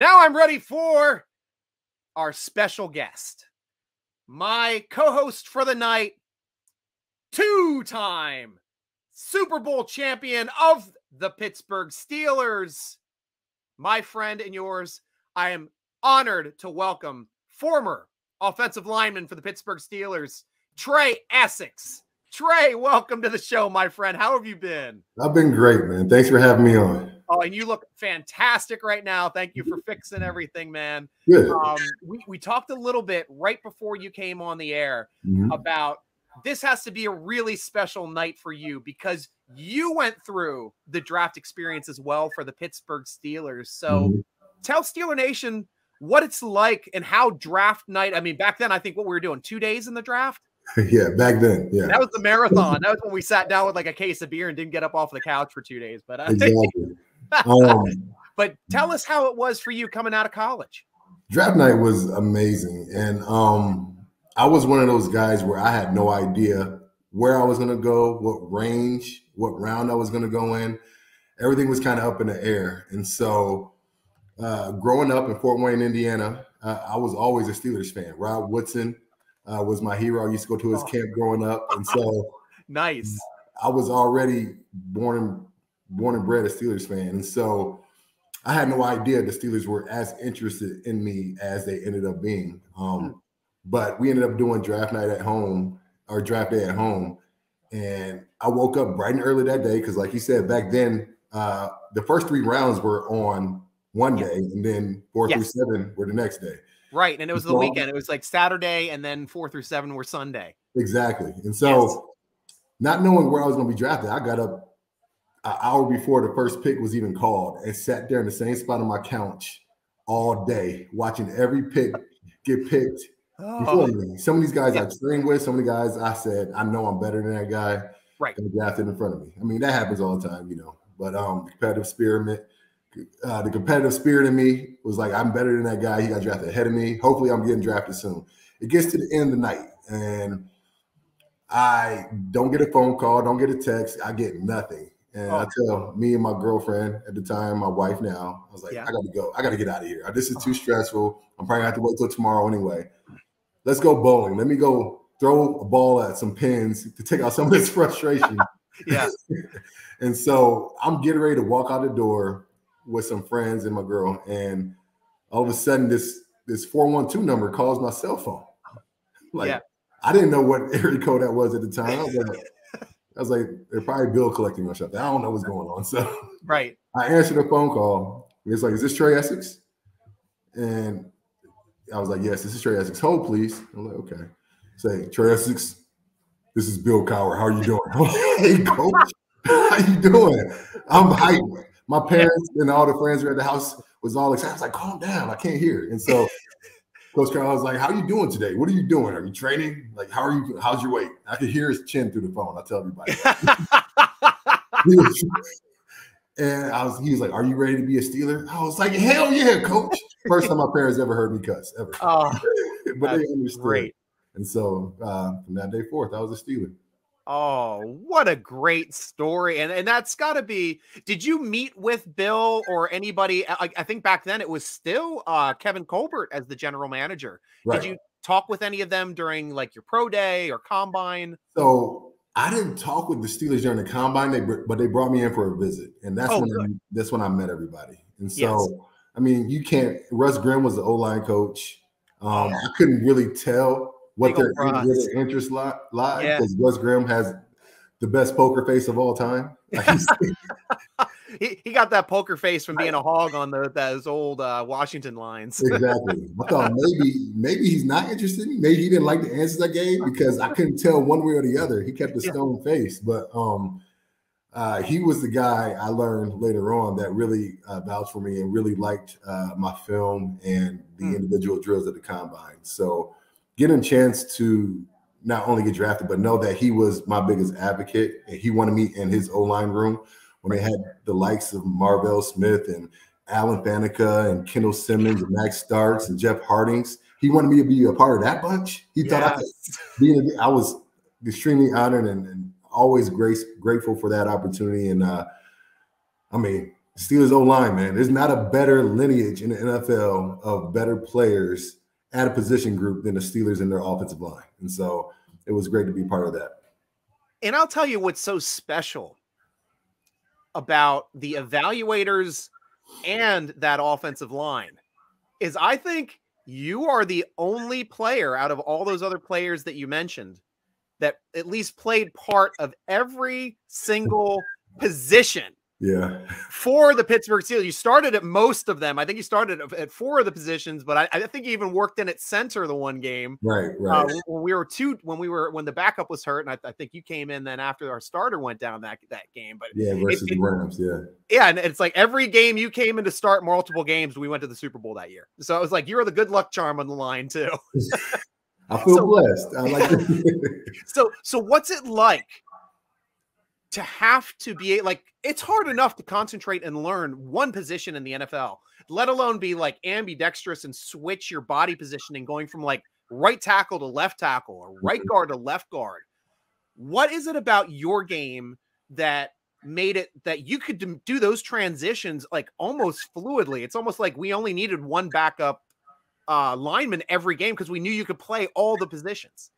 Now I'm ready for our special guest, my co-host for the night, two-time Super Bowl champion of the Pittsburgh Steelers, my friend and yours. I am honored to welcome former offensive lineman for the Pittsburgh Steelers, Trai Essex. Trai, welcome to the show, my friend. How have you been? I've been great, man. Thanks for having me on. Oh, and you look fantastic right now. Thank you for fixing everything, man. Yeah. We talked a little bit right before you came on the air about this has to be a really special night for you because you went through the draft experience as well for the Pittsburgh Steelers. So tell Steeler Nation what it's like and how draft night, I mean, back then, I think what we were doing, 2 days in the draft? Yeah, back then. Yeah. That was the marathon. That was when we sat down with like a case of beer and didn't get up off the couch for 2 days. But exactly. But tell us how it was for you coming out of college. Draft night was amazing. And I was one of those guys where I had no idea where I was going to go, what range, what round I was going to go in. Everything was kind of up in the air. And so growing up in Fort Wayne, Indiana, I was always a Steelers fan. Rod Woodson was my hero. I used to go to his camp growing up. And so nice. I was already born and bred a Steelers fan. And so I had no idea the Steelers were as interested in me as they ended up being. But we ended up doing draft night at home or draft day at home. And I woke up bright and early that day because, like you said, back then the first three rounds were on one day and then four through seven were the next day. Right. And it was the weekend. It was like Saturday and then 4 through 7 were Sunday. Exactly. And so not knowing where I was going to be drafted, I got up an hour before the first pick was even called and sat there in the same spot on my couch all day, watching every pick get picked. Some of these guys I trained with, some of the guys I said, I know I'm better than that guy. Right. And drafted in front of me. I mean, that happens all the time, you know, but the competitive spirit in me was like, I'm better than that guy. He got drafted ahead of me. Hopefully I'm getting drafted soon. It gets to the end of the night and I don't get a phone call. Don't get a text. I get nothing. And I tell me and my girlfriend at the time, my wife now, I was like, I got to go. I got to get out of here. This is too stressful. I'm probably going to have to wait till tomorrow anyway. Let's go bowling. Let me go throw a ball at some pins to take out some of this frustration. And so I'm getting ready to walk out the door with some friends and my girl. And all of a sudden, this 412 number calls my cell phone. Like, I didn't know what area code that was at the time. I was like, they're probably bill collecting or something. I don't know what's going on. So I answered a phone call. It's like, is this Trai Essex? And I was like, yes, this is Trai Essex. Hold, please. I'm like, okay. Say, Trai Essex, this is Bill Cowher. How are you doing? Hey, coach, how you doing? I'm hyped. My parents and all the friends were at the house was all excited. I was like, calm down. I can't hear. And so Coach Cowher was like, how are you doing today? What are you doing? Are you training? Like, how are you? How's your weight? I could hear his chin through the phone. I tell everybody. And he was like, are you ready to be a Steeler? I was like, hell yeah, coach. First time my parents ever heard me cuss, ever. Oh, but they understood. Great. And so from that day forth, I was a Steeler. Oh, what a great story. And that's got to be, did you meet with Bill or anybody? I think back then it was still Kevin Colbert as the general manager. Right. Did you talk with any of them during like your pro day or combine? So I didn't talk with the Steelers during the combine, but they brought me in for a visit, and that's when I met everybody. And so, I mean, you can't. Russ Grimm was the O-line coach. I couldn't really tell what their interest lied because Russ Grimm has the best poker face of all time. Like he got that poker face from being a hog on those old Washington lines. Exactly. I thought maybe he's not interested in me. Maybe he didn't like the answers I gave because I couldn't tell one way or the other. He kept a stone face. But he was the guy I learned later on that really vouched for me and really liked my film and the individual drills at the combine. So getting a chance to not only get drafted, but know that he was my biggest advocate and he wanted me in his O-line room. When they had the likes of Marvell Smith and Alan Faneca and Kendall Simmons and Max Starks and Jeff Hartings, he wanted me to be a part of that bunch. He thought I was extremely honored and always grateful for that opportunity. And I mean, Steelers O-line, man. There's not a better lineage in the NFL of better players at a position group than the Steelers in their offensive line. And so it was great to be part of that. And I'll tell you what's so special about the evaluators and that offensive line is I think you are the only player out of all those other players that you mentioned that at least played part of every single position. Yeah. For the Pittsburgh Steelers. You started at most of them. I think you started at four of the positions, but I think you even worked in at center the one game. Right. When the backup was hurt, and I think you came in then after our starter went down that game. But yeah, versus the Rams. Yeah. Yeah, and it's like every game you came in to start multiple games, we went to the Super Bowl that year. So it was like you're the good luck charm on the line too. I feel blessed. I like it. So what's it like to have to be like, it's hard enough to concentrate and learn one position in the NFL, let alone be like ambidextrous and switch your body positioning going from like right tackle to left tackle or right guard to left guard. What is it about your game that made it that you could do those transitions like almost fluidly? It's almost like we only needed one backup lineman every game because we knew you could play all the positions.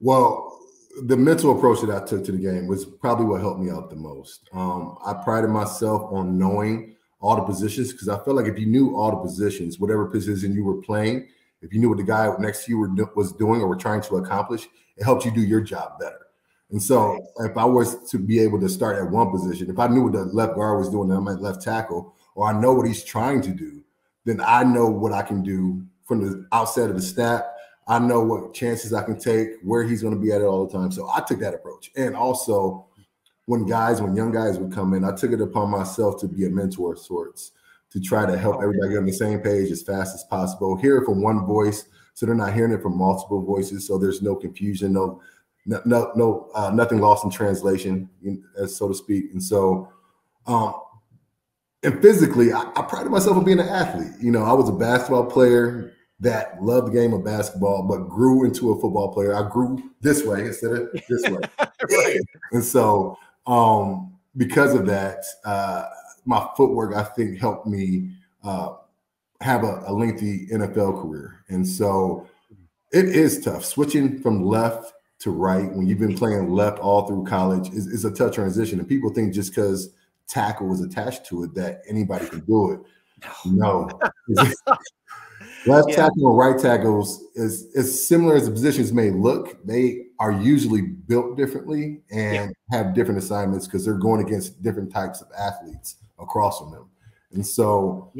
Well, the mental approach that I took to the game was probably what helped me out the most. I prided myself on knowing all the positions because I felt like if you knew all the positions, whatever position you were playing, if you knew what the guy next to you was doing or were trying to accomplish, it helped you do your job better. And so if I was to be able to start at one position, if I knew what the left guard was doing and I'm at left tackle, or I know what he's trying to do, then I know what I can do from the outset of the snap. I know what chances I can take, where he's going to be at it all the time. So I took that approach. And also when young guys would come in, I took it upon myself to be a mentor of sorts, to try to help everybody get on the same page as fast as possible, hear it from one voice. So they're not hearing it from multiple voices. So there's no confusion, nothing lost in translation, so to speak. And so, and physically, I prided myself on being an athlete. You know, I was a basketball player that loved the game of basketball, but grew into a football player. I grew this way instead of this way. Right. And so because of that, my footwork, I think, helped me have a lengthy NFL career. And so it is tough. Switching from left to right when you've been playing left all through college is a tough transition. And people think just because tackle was attached to it that anybody can do it. No. Left tackle and right tackles, as similar as the positions may look, they are usually built differently and have different assignments because they're going against different types of athletes across from them. And so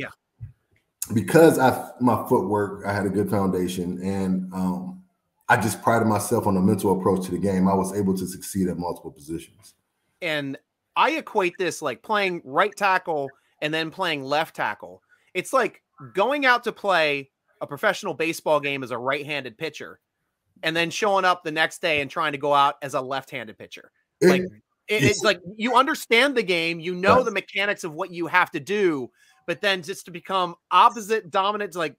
because my footwork, I had a good foundation, and I just prided myself on a mental approach to the game. I was able to succeed at multiple positions. And I equate this like playing right tackle and then playing left tackle. It's like going out to play a professional baseball game as a right-handed pitcher and then showing up the next day and trying to go out as a left-handed pitcher. Like it's like you understand the game, you know the mechanics of what you have to do, but then just to become opposite dominant, like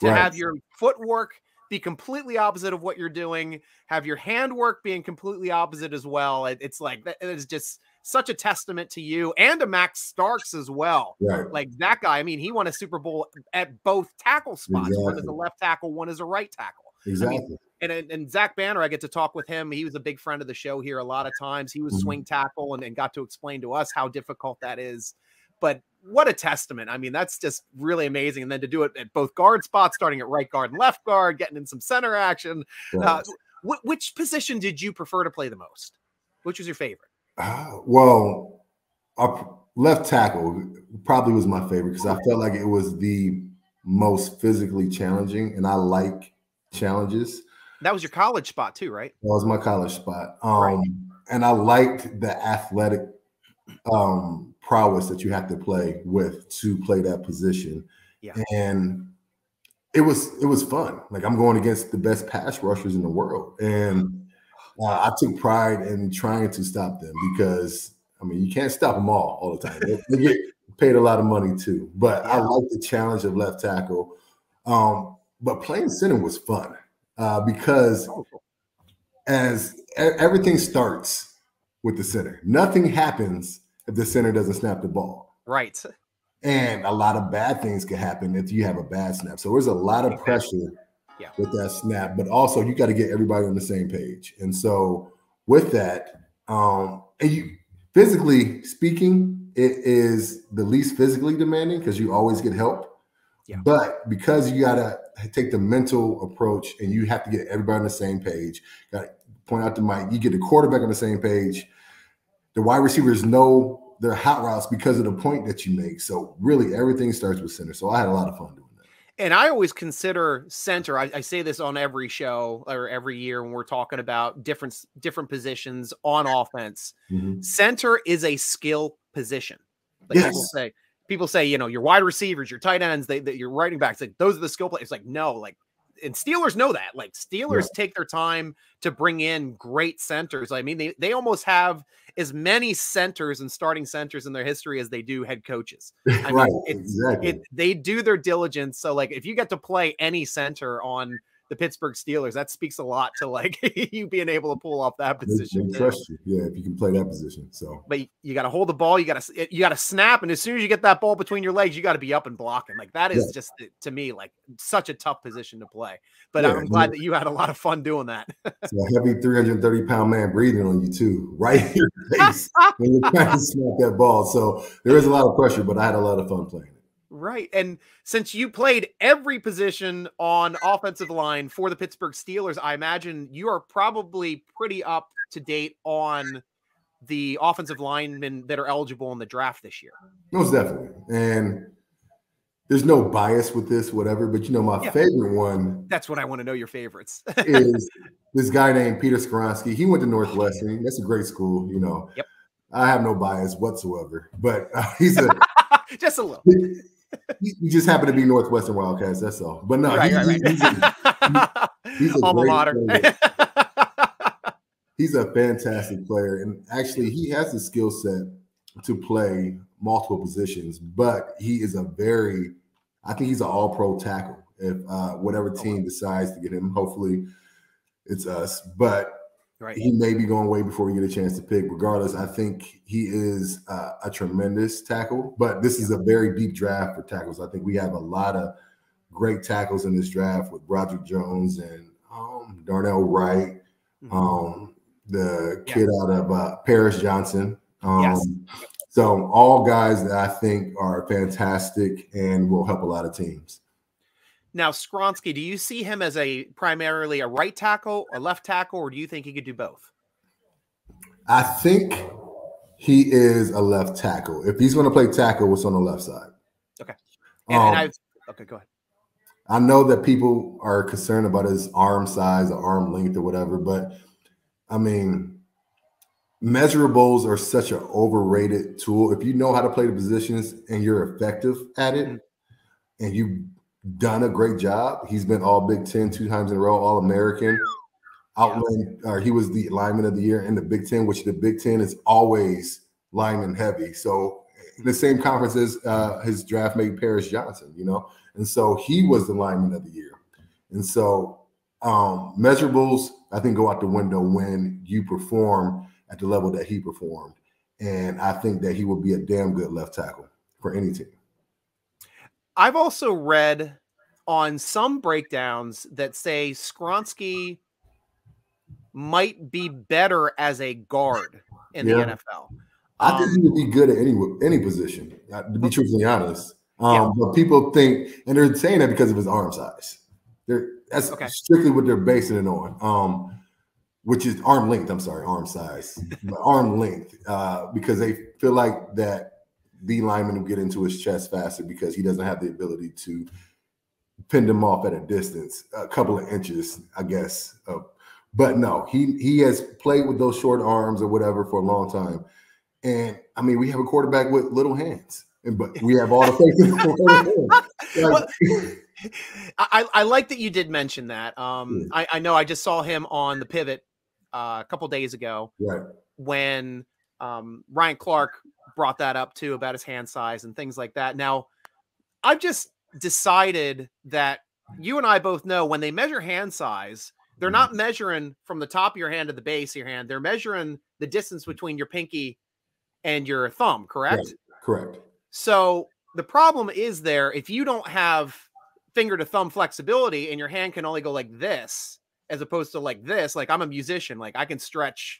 to have your footwork be completely opposite of what you're doing, have your handwork being completely opposite as well. It's like that is just such a testament to you and to Max Starks as well. Right. Like that guy, I mean, he won a Super Bowl at both tackle spots. Exactly. One as a left tackle, one as a right tackle. Exactly. I mean, and Zach Banner, I get to talk with him. He was a big friend of the show here a lot of times. He was swing tackle and got to explain to us how difficult that is. But what a testament. I mean, that's just really amazing. And then to do it at both guard spots, starting at right guard and left guard, getting in some center action. Right. Which position did you prefer to play the most? Which was your favorite? Well, our left tackle probably was my favorite because I felt like it was the most physically challenging, and I like challenges. That was your college spot too, right? That was my college spot. And I liked the athletic prowess that you have to play with to play that position. Yeah. And it was fun. Like I'm going against the best pass rushers in the world, and I took pride in trying to stop them because, I mean, you can't stop them all the time. They get paid a lot of money too. But I like the challenge of left tackle. But playing center was fun because as everything starts with the center, nothing happens if the center doesn't snap the ball. Right. And a lot of bad things can happen if you have a bad snap. So there's a lot of pressure with that snap, but also you got to get everybody on the same page. And so with that, and you physically speaking, it is the least physically demanding because you always get help. Yeah. But because you got to take the mental approach and you have to get everybody on the same page, got to point out to Mike, you get the quarterback on the same page. The wide receivers know their hot routes because of the point that you make. So really everything starts with center. So I had a lot of fun doing that. And I always consider center, I say this on every show or every year when we're talking about different positions on offense. Mm-hmm. Center is a skill position. Like people say, you know, your wide receivers, your tight ends, your running backs, like those are the skill players. It's like, no, like, and Steelers know that. Like Steelers take their time to bring in great centers. I mean, they almost have as many centers and starting centers in their history as they do head coaches. I mean, they do their diligence. So like, if you get to play any center on the Pittsburgh Steelers, that speaks a lot to like you being able to pull off that position. Yeah, if you can play that position. So, but you got to hold the ball. You got to snap, and as soon as you get that ball between your legs, you got to be up and blocking. Like that is just to me like such a tough position to play. But I'm glad that you had a lot of fun doing that. It's a heavy 330-pound man breathing on you too, right in your face when you're trying to snap that ball. So there is a lot of pressure, but I had a lot of fun playing. Right. And since you played every position on offensive line for the Pittsburgh Steelers, I imagine you are probably pretty up to date on the offensive linemen that are eligible in the draft this year. Most definitely. And there's no bias with this, whatever, but you know, my favorite one. That's what I want to know, your favorites. is this guy named Peter Skoronski. He went to Northwestern. That's a great school, you know. Yep. I have no bias whatsoever, but he's a just a little. He just happened to be Northwestern Wildcats. That's all. But no, he's a alma mater. He's a fantastic player, and actually, he has the skill set to play multiple positions. But he is I think he's an All-Pro tackle. If whatever team decides to get him, hopefully, it's us. But he may be going away before we get a chance to pick. Regardless, I think he is a tremendous tackle, but this is a very deep draft for tackles. I think we have a lot of great tackles in this draft with Broderick Jones and Darnell Wright, the kid out of Paris Johnson. So all guys that I think are fantastic and will help a lot of teams. Now, Skoronski, do you see him as primarily a right tackle, a left tackle, or do you think he could do both? I think he is a left tackle. If he's going to play tackle, it's on the left side. Okay. Okay, go ahead. I know that people are concerned about his arm size or arm length or whatever, but, I mean, measurables are such an overrated tool. If you know how to play the positions and you're effective at it and you – done a great job. He's been all Big Ten 2 times in a row, All-American. He was the lineman of the year in the Big Ten, which the Big Ten is always lineman heavy. So the same conference as his draft mate Paris Johnson, you know. And so he was the lineman of the year. And so measurables, I think, go out the window when you perform at the level that he performed. And I think that he will be a damn good left tackle for any team. I've also read on some breakdowns that say Skoronski might be better as a guard in the NFL. I think he would be good at any position, to be truthfully honest. But people think, and they're saying that because of his arm size. That's strictly what they're basing it on, which is arm length. I'm sorry, arm size. But arm length, because they feel like that the lineman will get into his chest faster because he doesn't have the ability to pin them off at a distance, a couple of inches, I guess. But no, he has played with those short arms or whatever for a long time. And, I mean, we have a quarterback with little hands, but we have all the faith in the I like that you did mention that. I know I just saw him on The Pivot a couple days ago when Ryan Clark – brought that up too about his hand size and things like that. Now, I've just decided that you and I both know when they measure hand size, they're not measuring from the top of your hand to the base of your hand. They're measuring the distance between your pinky and your thumb, correct? Right. Correct. So the problem is there, if you don't have finger to thumb flexibility and your hand can only go like this, as opposed to like this, like I'm a musician, like I can stretch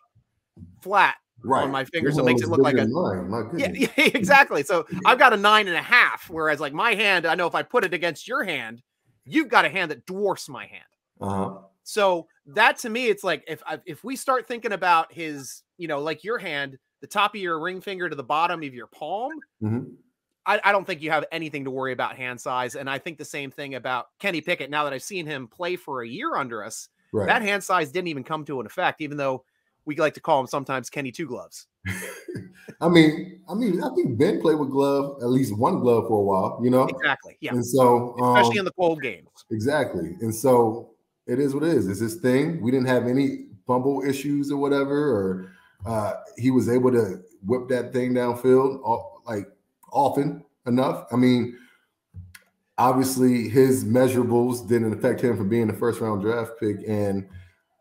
flat on my finger. So it makes it look like a nine. Yeah, exactly. So I've got a 9.5. Whereas like my hand, I know if I put it against your hand, you've got a hand that dwarfs my hand. So that to me, it's like, if we start thinking about his, you know, like your hand, the top of your ring finger to the bottom of your palm, I don't think you have anything to worry about hand size. And I think the same thing about Kenny Pickett. Now that I've seen him play for a year under us, that hand size didn't even come to an effect, even though we like to call him sometimes Kenny Two Gloves. I mean, I think Ben played with glove, at least one glove for a while, you know? Exactly. Yeah. And so, especially in the cold games. Exactly. And so it is what it is. It's his thing. We didn't have any fumble issues or whatever, or he was able to whip that thing downfield like often enough. I mean, obviously his measurables didn't affect him from being the first round draft pick and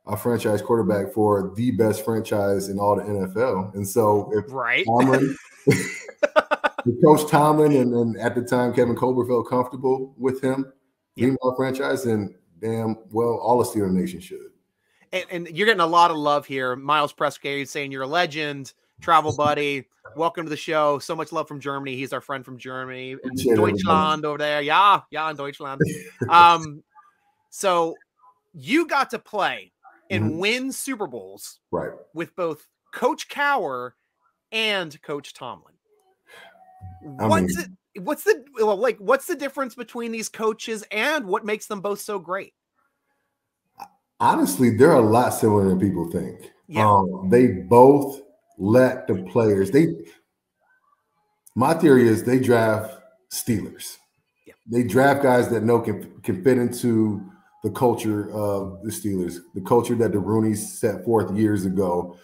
a franchise quarterback for the best franchise in all the NFL. And so if Tomlin, if Coach Tomlin and at the time Kevin Colbert felt comfortable with him being our franchise, and damn well all of Steelers Nation should. And you're getting a lot of love here. Miles Prescott saying you're a legend, travel buddy, welcome to the show. So much love from Germany. He's our friend from Germany. And Deutschland over there. Yeah, yeah, in Deutschland. So you got to play and win Super Bowls with both Coach Cowher and Coach Tomlin. What's the difference between these coaches and what makes them both so great? Honestly, they're a lot similar than people think. Yeah. They both let the players. My theory is they draft Steelers. Yeah. They draft guys that can fit into the culture of the Steelers, the culture that the Rooney set forth years ago,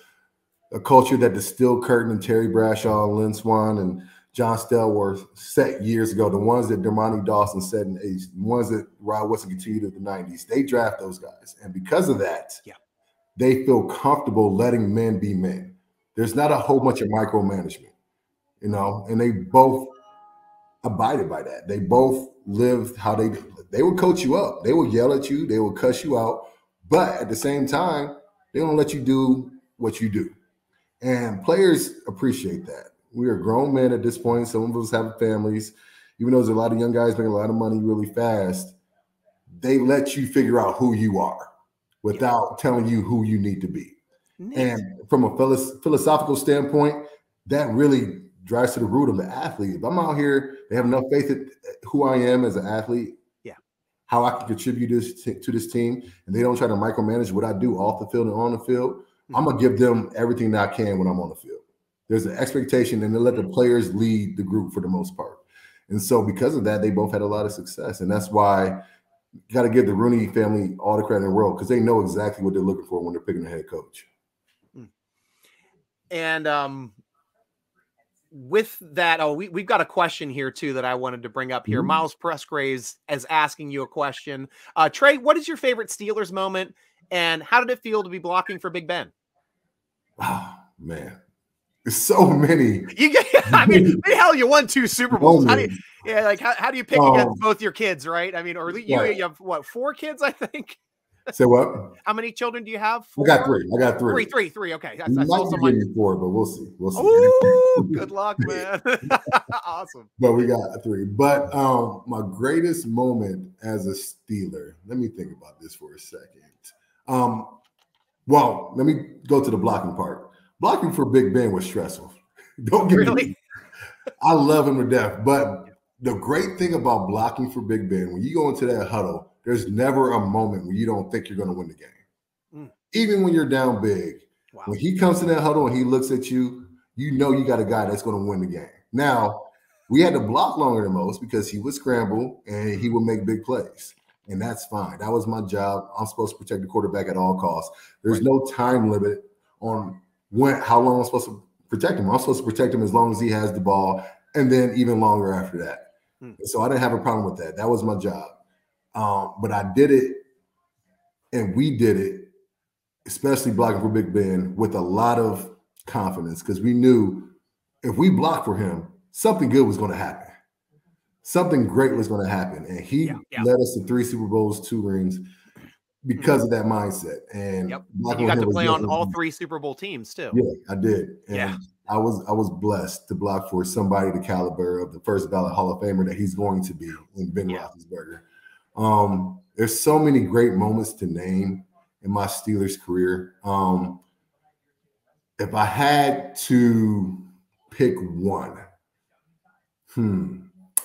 a culture that the Steel Curtain and Terry Bradshaw, Lynn Swan, and John Stelworth set years ago, the ones that Dermonti Dawson set in the 80s, the ones that Rod Woodson continued in the 90s, they draft those guys. And because of that, they feel comfortable letting men be men. There's not a whole bunch of micromanagement, you know, and they both abided by that. They both lived how they would coach you up. They would yell at you. They would cuss you out. But at the same time, they don't let you do what you do. And players appreciate that. We are grown men at this point. Some of us have families. Even though there's a lot of young guys making a lot of money really fast, they let you figure out who you are without telling you who you need to be. And from a philosophical standpoint, that really drives to the root of the athlete. If I'm out here, they have enough faith in who I am as an athlete, how I can contribute to this team, and they don't try to micromanage what I do off the field and on the field. I'm going to give them everything that I can when I'm on the field. There's an expectation, and they let the players lead the group for the most part. And so because of that, they both had a lot of success, and that's why you got to give the Rooney family all the credit in the world because they know exactly what they're looking for when they're picking a head coach. And with that, we've got a question here too that I wanted to bring up here. Miles Presgraves is asking you a question. Trai, what is your favorite Steelers moment, and how did it feel to be blocking for Big Ben? Oh man, there's so many. I mean, hell, you won 2 Super Bowls. How do you, how do you pick against both your kids, right? I mean, or you have what, 4 kids, I think. Say what? How many children do you have? 4? I got 3. I got 3. Three. Okay. I might be getting 4, but we'll see. We'll see. Ooh, good luck, man. Awesome. But we got 3. But my greatest moment as a Steeler, let me think about this for a second. Well, let me go to the blocking part. Blocking for Big Ben was stressful. Don't get me. I love him to death. But the great thing about blocking for Big Ben, when you go into that huddle, there's never a moment where you don't think you're going to win the game. Even when you're down big, when he comes to that huddle and he looks at you, you know you got a guy that's going to win the game. Now, we had to block longer than most because he would scramble and he would make big plays, and that's fine. That was my job. I'm supposed to protect the quarterback at all costs. There's no time limit on how long I'm supposed to protect him. I'm supposed to protect him as long as he has the ball, and then even longer after that. So I didn't have a problem with that. That was my job. But I did it, and we did it, especially blocking for Big Ben, with a lot of confidence because we knew if we blocked for him, something good was going to happen. something great was going to happen. And he led us to 3 Super Bowls, 2 rings because of that mindset. And you got to play on all 3 Super Bowl teams too. Yeah, I did. And I was blessed to block for somebody the caliber of the first ballot Hall of Famer that he's going to be in Ben Roethlisberger. There's so many great moments to name in my Steelers career. If I had to pick one,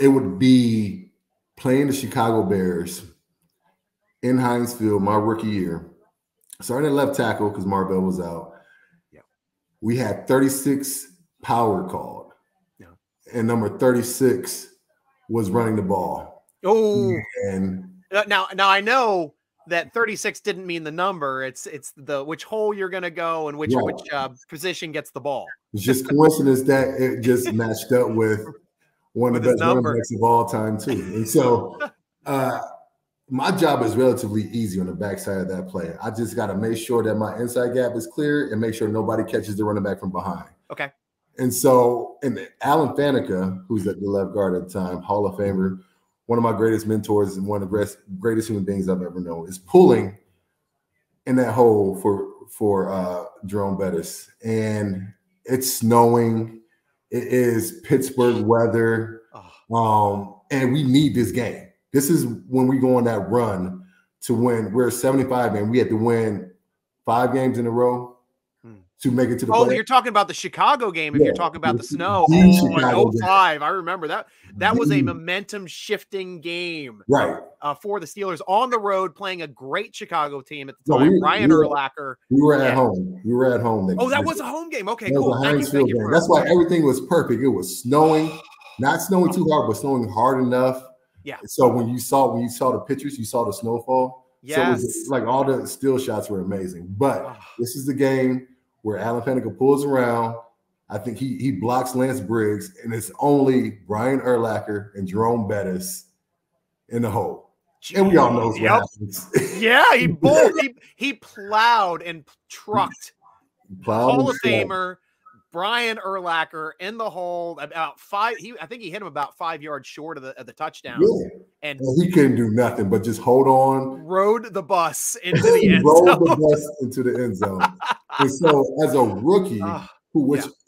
it would be playing the Chicago Bears in Heinz Field my rookie year. Starting at left tackle because Marvell was out. Yeah. We had 36 power called. Yeah. And number 36 was running the ball. Oh. And now I know that 36 didn't mean the number. It's the which hole you're going to go and which position gets the ball. It's just coincidence that it just matched up with one of the best running backs of all time too. And so my job is relatively easy on the backside of that play. I just got to make sure that my inside gap is clear and make sure nobody catches the running back from behind. Okay. And so, and Alan Faneca, who's at the left guard at the time, Hall of Famer, one of my greatest mentors and one of the greatest human beings I've ever known, is pulling in that hole for Jerome Bettis. And it's snowing. It is Pittsburgh weather. And we need this game. This is when we go on that run to win. We're 75, and we had to win 5 games in a row to make it to the playoffs. Oh, you're talking about the Chicago game. If you're talking about the snow, in 05, I remember that. That was a momentum-shifting game, right? For the Steelers on the road, playing a great Chicago team at the time. Ryan Urlacher. We were at home. We were at home. That that was a home game. Okay, that cool. Thank you. That's why everything was perfect. It was snowing, not snowing too hard, but snowing hard enough. Yeah. So when you saw the pictures, you saw the snowfall. Yes. So it was like all the still shots were amazing. But this is the game where Alan Faneca pulls around. I think he blocks Lance Briggs, and it's only Brian Urlacher and Jerome Bettis in the hole. And we all know what happens. Yeah, he bowled. he plowed and trucked. Hall of Famer Brian Urlacher in the hole about 5. I think he hit him about 5 yards short of the touchdown. Yeah. And he couldn't do nothing but just hold on. Rode the bus into the end zone. Rode the bus into the end zone. And so as a rookie,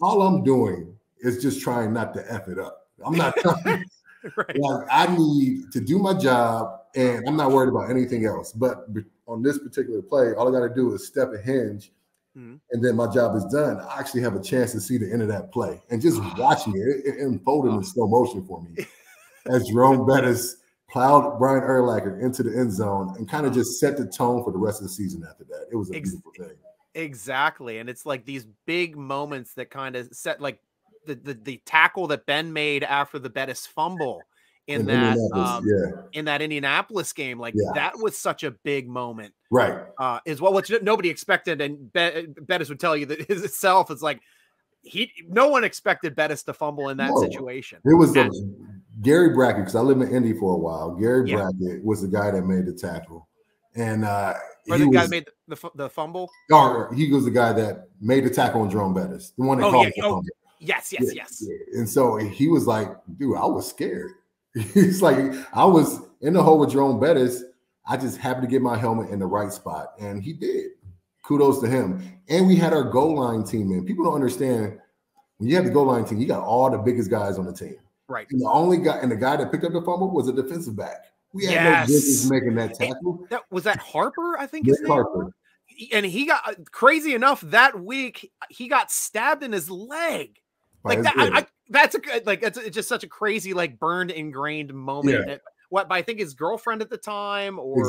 all I'm doing is just trying not to F it up. I'm not trying. Like, I need to do my job, and I'm not worried about anything else. But on this particular play, all I got to do is step a hinge, and then my job is done. I actually have a chance to see the end of that play, and just watching it unfolded in slow motion for me as Jerome Bettis plowed Brian Urlacher into the end zone and kind of just set the tone for the rest of the season after that. It was a beautiful thing. Exactly, and it's like these big moments that kind of set, like the tackle that Ben made after the Bettis fumble in that Indianapolis game, that was such a big moment, right? Is what nobody expected, and Bettis would tell you that itself. It's like no one expected Bettis to fumble in that situation. It was Gary Brackett, because I lived in Indy for a while. Gary Brackett was the guy that made the tackle, and the guy made the fumble? Or he was the guy that made the tackle on Jerome Bettis. The one that called the fumble. Yes. And so he was like, dude, I was scared. It's like I was in the hole with Jerome Bettis. I just happened to get my helmet in the right spot. And he did. Kudos to him. And we had our goal line team in. People don't understand, when you have the goal line team, you got all the biggest guys on the team. Right. And the guy that picked up the fumble was a defensive back. We had no business making that tackle. Was that Harper, I think. Harper. And he got, crazy enough, that week he got stabbed in his leg. Like it's just such a crazy, like, burned, ingrained moment. Yeah. I think his girlfriend at the time or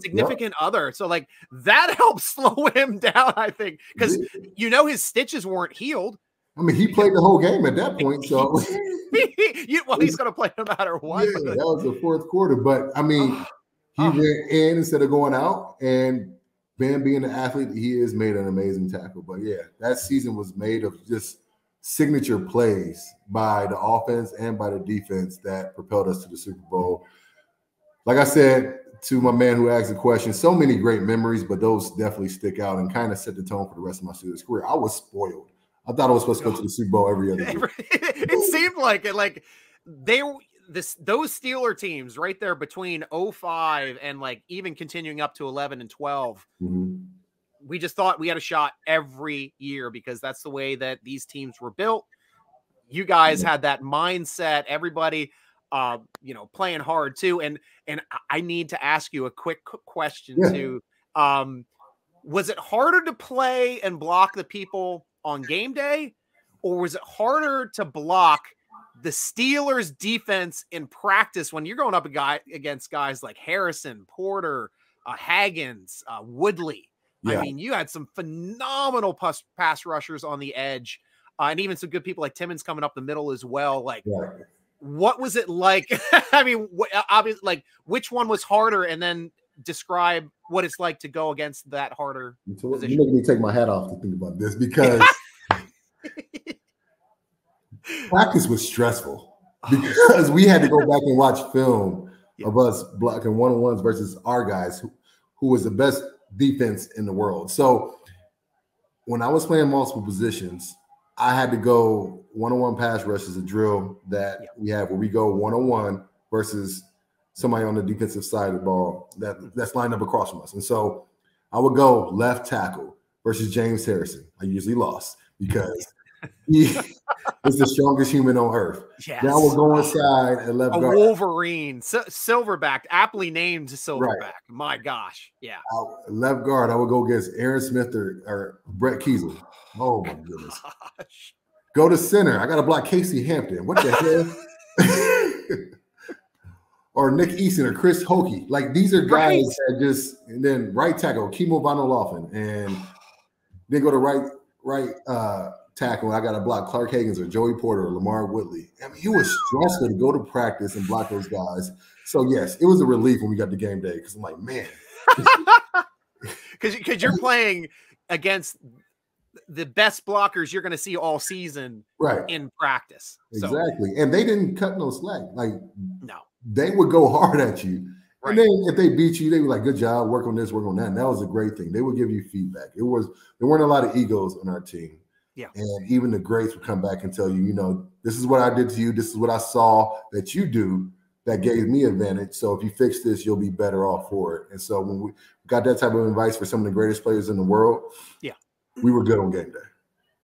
significant other. So like that helped slow him down, I think, because his stitches weren't healed. I mean, he played the whole game at that point. So he's going to play no matter what. Yeah, that was the 4th quarter. But, I mean, he went in instead of going out. And Ben, being an athlete, he has made an amazing tackle. But, yeah, that season was made of just signature plays by the offense and by the defense that propelled us to the Super Bowl. Like I said to my man who asked the question, so many great memories, but those definitely stick out and kind of set the tone for the rest of my Steelers career. I was spoiled. I thought I was supposed to go to the Super Bowl every other year. It seemed like it. Like they those Steeler teams right there between 05 and like even continuing up to 11 and 12, we just thought we had a shot every year because that's the way that these teams were built. You guys had that mindset, everybody, you know, playing hard too. And I need to ask you a quick question too. Was it harder to play and block the people on game day, or was it harder to block the Steelers defense in practice when you're going up against guys like Harrison, Porter, Haggins, Woodley? I mean, you had some phenomenal pass rushers on the edge, and even some good people like Timmons coming up the middle as well. Like, what was it like? I mean, obviously, like, which one was harder? And then describe what it's like to go against that harder position. You make me take my hat off to think about this because practice was stressful because we had to go back and watch film of us blocking one-on-ones versus our guys who was the best defense in the world. So when I was playing multiple positions, I had to go one-on-one pass rush is a drill that we have where we go one-on-one versus somebody on the defensive side of the ball that's lined up across from us. And so I would go left tackle versus James Harrison. I usually lost because he is the strongest human on earth. Now I would go inside and left guard. Wolverine, silverback, aptly named silverback. My gosh, left guard, I would go against Aaron Smith or Brett Kiesel. Oh my goodness. Gosh. Go to center. I got to block Casey Hampton. What the hell? Or Nick Eason or Chris Hokie. Like, these are guys that just – and then right tackle, Kimo Vanolaufen. And then go to right tackle. I got to block Clark Haggins or Joey Porter or Lamar Woodley. I mean, it was stressful to go to practice and block those guys. So, yes, it was a relief when we got to game day because I'm like, man. Because you're playing against the best blockers you're going to see all season in practice. Exactly. So. And they didn't cut no slack. Like, no. They would go hard at you. And then if they beat you, they were like, good job, work on this, work on that. And that was a great thing. They would give you feedback. There weren't a lot of egos on our team. And even the greats would come back and tell you, you know, this is what I did to you. This is what I saw that you do that gave me advantage. So if you fix this, you'll be better off for it. And so when we got that type of advice for some of the greatest players in the world, we were good on game day.